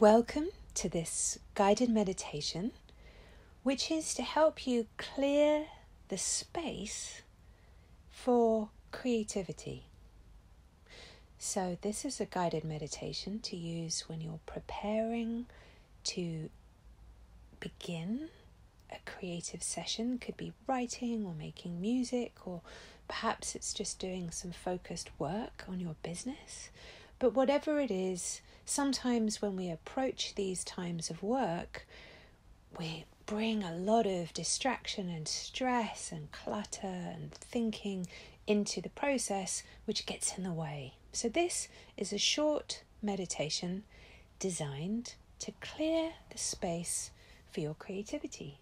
Welcome to this guided meditation, which is to help you clear the space for creativity. So this is a guided meditation to use when you're preparing to begin a creative session. It could be writing or making music, or perhaps it's just doing some focused work on your business. But whatever it is, sometimes when we approach these times of work, we bring a lot of distraction and stress and clutter and thinking into the process, which gets in the way. So this is a short meditation designed to clear the space for your creativity.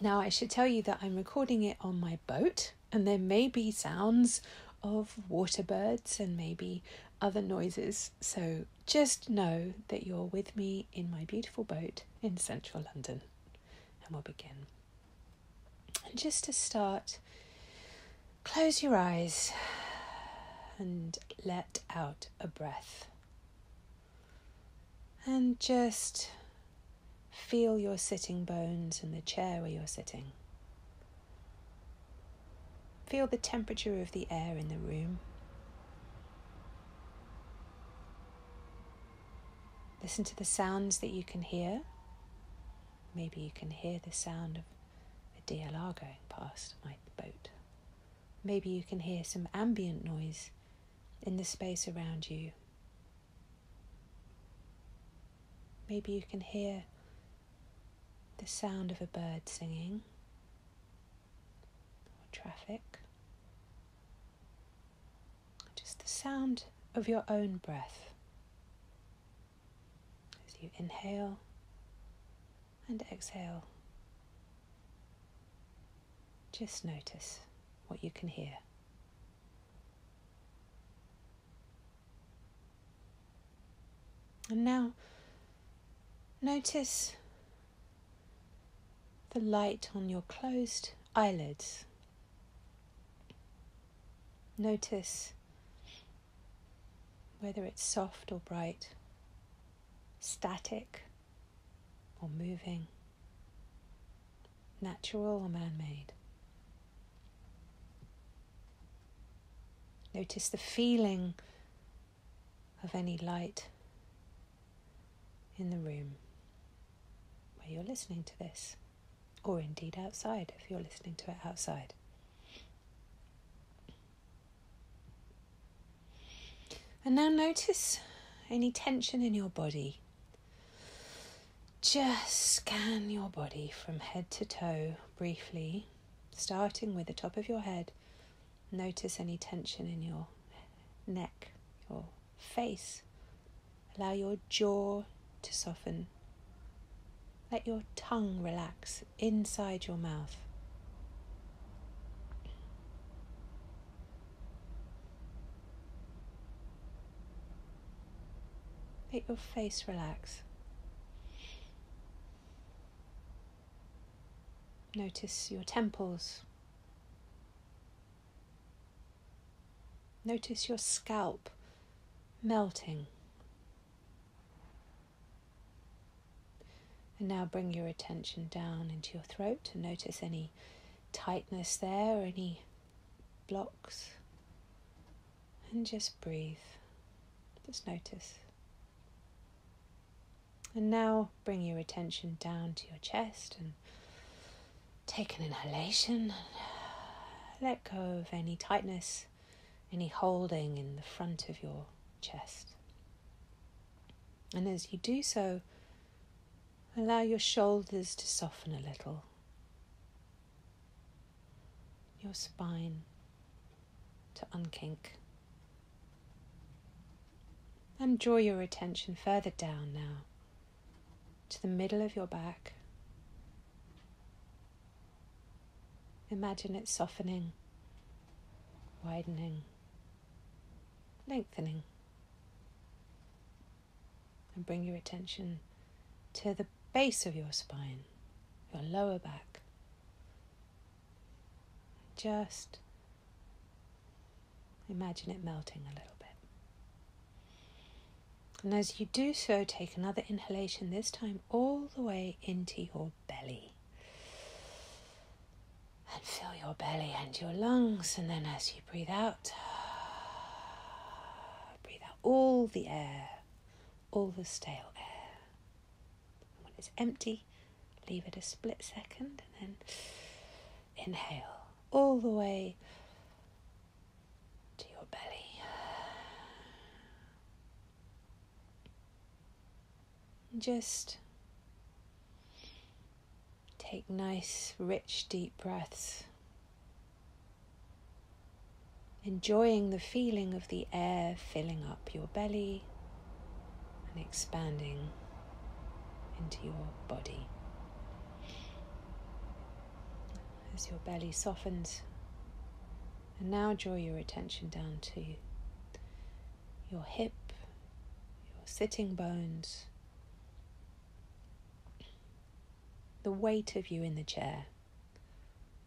Now, I should tell you that I'm recording it on my boat, and there may be sounds of water birds and maybe other noises, so just know that you're with me in my beautiful boat in central London. And we'll begin. And just to start, close your eyes and let out a breath, and just feel your sitting bones and the chair where you're sitting. Feel the temperature of the air in the room. Listen to the sounds that you can hear. Maybe you can hear the sound of a DLR going past my boat. Maybe you can hear some ambient noise in the space around you. Maybe you can hear the sound of a bird singing. Traffic, just the sound of your own breath as you inhale and exhale. Just notice what you can hear. And now notice the light on your closed eyelids. Notice whether it's soft or bright, static or moving, natural or man-made. Notice the feeling of any light in the room where you're listening to this, or indeed outside if you're listening to it outside. And now notice any tension in your body. Just scan your body from head to toe briefly, starting with the top of your head. Notice any tension in your neck, your face. Allow your jaw to soften. Let your tongue relax inside your mouth. Let your face relax. Notice your temples. Notice your scalp melting. And now bring your attention down into your throat and notice any tightness there or any blocks. And just breathe. Just notice. And now bring your attention down to your chest and take an inhalation. Let go of any tightness, any holding in the front of your chest. And as you do so, allow your shoulders to soften a little. Your spine to unkink. And draw your attention further down now, to the middle of your back. Imagine it softening, widening, lengthening. And bring your attention to the base of your spine, your lower back. Just imagine it melting a little bit. And as you do so, take another inhalation, this time all the way into your belly. And fill your belly and your lungs. And then as you breathe out all the air, all the stale air. And when it's empty, leave it a split second and then inhale all the way to your belly. Just take nice, rich, deep breaths, enjoying the feeling of the air filling up your belly and expanding into your body. As your belly softens, and now draw your attention down to your hip, your sitting bones, the weight of you in the chair.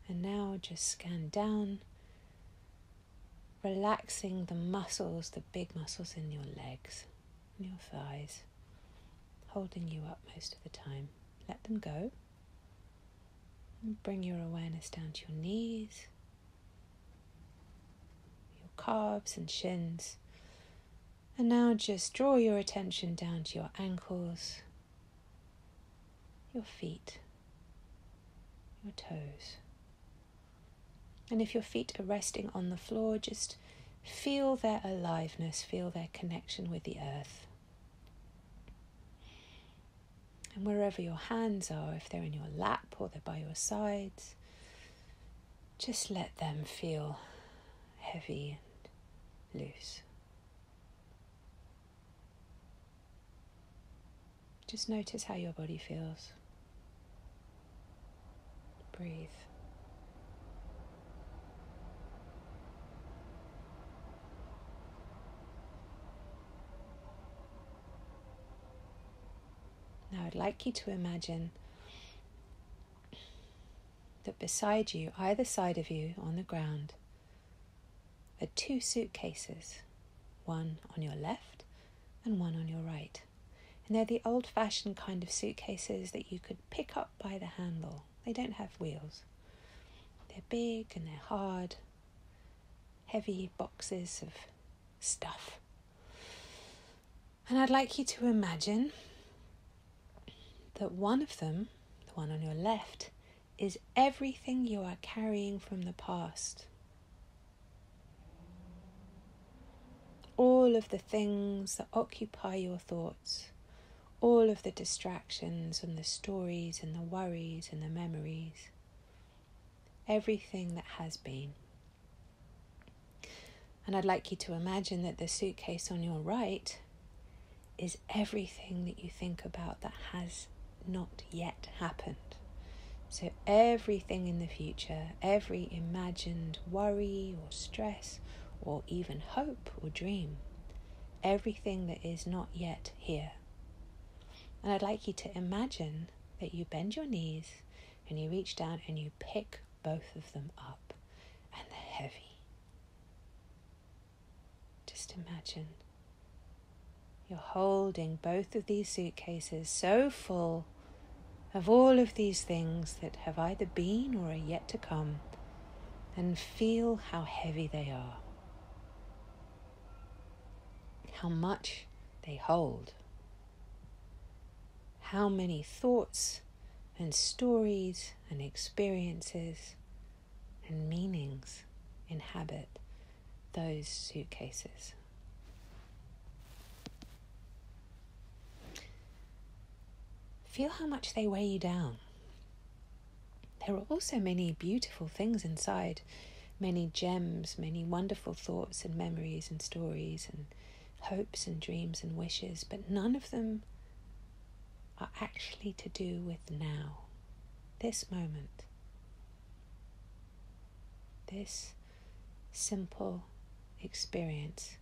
And now just scan down, relaxing the muscles, the big muscles in your legs and your thighs, holding you up most of the time. Let them go. And bring your awareness down to your knees, your calves and shins. And now just draw your attention down to your ankles, your feet, your toes. And if your feet are resting on the floor, just feel their aliveness, feel their connection with the earth. And wherever your hands are, if they're in your lap or they're by your sides, just let them feel heavy and loose. Just notice how your body feels. Breathe. Now I'd like you to imagine that beside you, either side of you on the ground, are two suitcases, one on your left and one on your right. And they're the old-fashioned kind of suitcases that you could pick up by the handle. They don't have wheels. They're big and they're hard, heavy boxes of stuff. And I'd like you to imagine that one of them, the one on your left, is everything you are carrying from the past. All of the things that occupy your thoughts, all of the distractions and the stories and the worries and the memories, everything that has been. And I'd like you to imagine that the suitcase on your right is everything that you think about that has not yet happened. So everything in the future, every imagined worry or stress or even hope or dream, everything that is not yet here. And I'd like you to imagine that you bend your knees and you reach down and you pick both of them up, and they're heavy. Just imagine you're holding both of these suitcases so full of all of these things that have either been or are yet to come, and feel how heavy they are, how much they hold, how many thoughts and stories and experiences and meanings inhabit those suitcases. Feel how much they weigh you down. There are also many beautiful things inside, many gems, many wonderful thoughts and memories and stories and hopes and dreams and wishes, but none of them are actually to do with now, this moment, this simple experience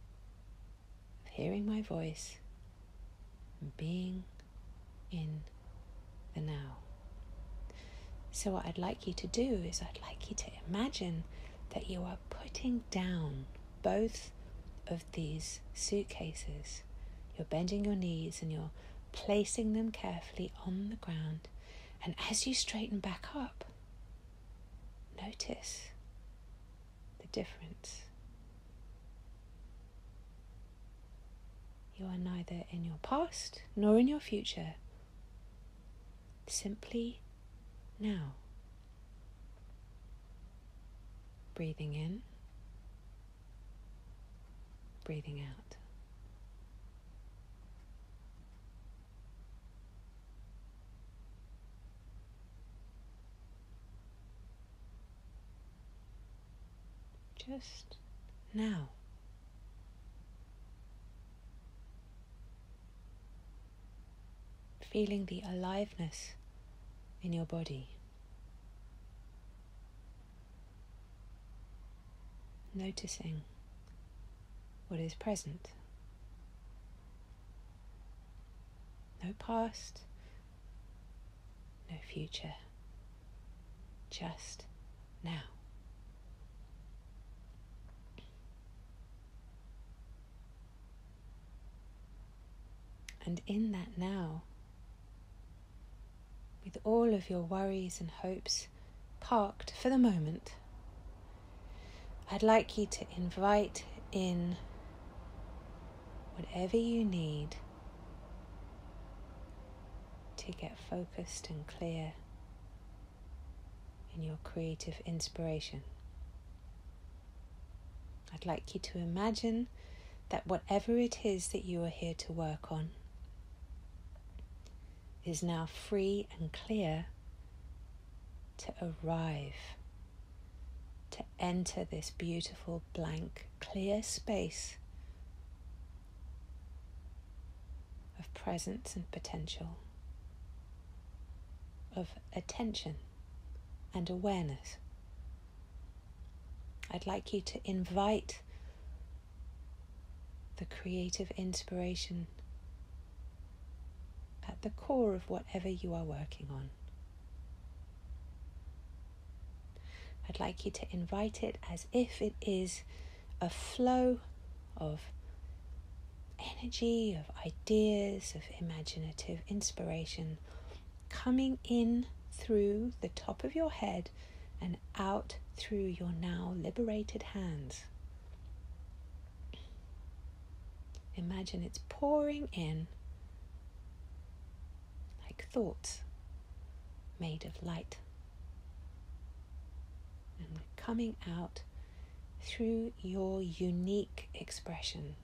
of hearing my voice and being in the now. So what I'd like you to do is I'd like you to imagine that you are putting down both of these suitcases. You're bending your knees and you're placing them carefully on the ground. And as you straighten back up, notice the difference. You are neither in your past nor in your future. Simply now. Breathing in, breathing out. Just now. Feeling the aliveness in your body. Noticing what is present. No past, no future, just now. And in that now, with all of your worries and hopes parked for the moment, I'd like you to invite in whatever you need to get focused and clear in your creative inspiration. I'd like you to imagine that whatever it is that you are here to work on is now free and clear to arrive, to enter this beautiful, blank, clear space of presence and potential, of attention and awareness. I'd like you to invite the creative inspiration at the core of whatever you are working on. I'd like you to invite it as if it is a flow of energy, of ideas, of imaginative inspiration coming in through the top of your head and out through your now liberated hands. Imagine it's pouring in like thoughts made of light, and coming out through your unique expression.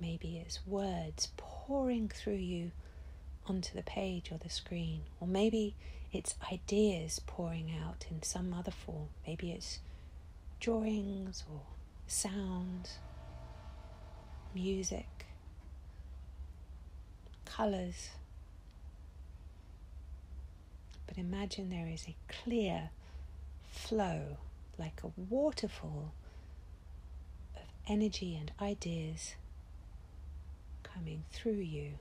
Maybe it's words pouring through you onto the page or the screen, or maybe it's ideas pouring out in some other form. Maybe it's drawings or sounds, music, colours. But imagine there is a clear flow, like a waterfall of energy and ideas coming through you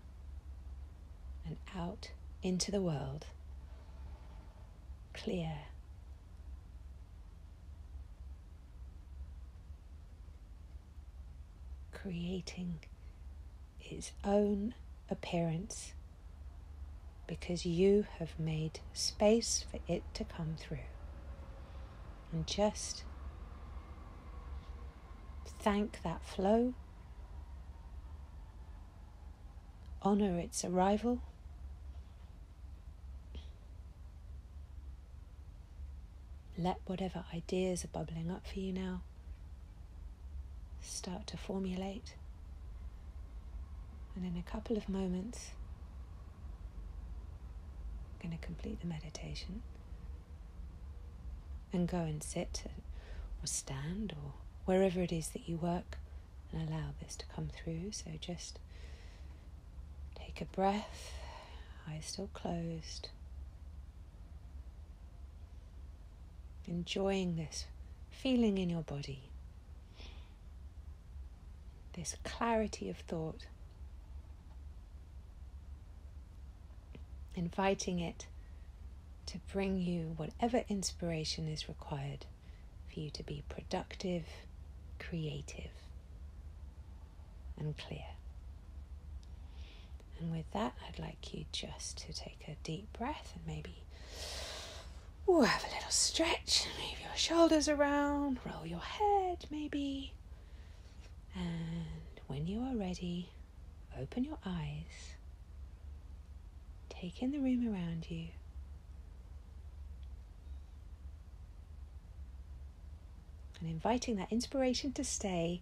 and out into the world. Clear, creating its own appearance because you have made space for it to come through. And just thank that flow, honour its arrival, let whatever ideas are bubbling up for you now start to formulate, and in a couple of moments I'm going to complete the meditation and go and sit or stand or wherever it is that you work and allow this to come through. So just take a breath, eyes still closed, enjoying this feeling in your body, this clarity of thought, inviting it to bring you whatever inspiration is required for you to be productive, creative, and clear. And with that, I'd like you just to take a deep breath and maybe have a little stretch. Move your shoulders around, roll your head maybe. And when you are ready, open your eyes. Take in the room around you. And inviting that inspiration to stay,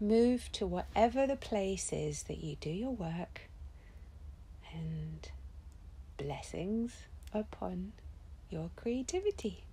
move to whatever the place is that you do your work. And blessings upon your creativity.